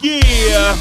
Yeah.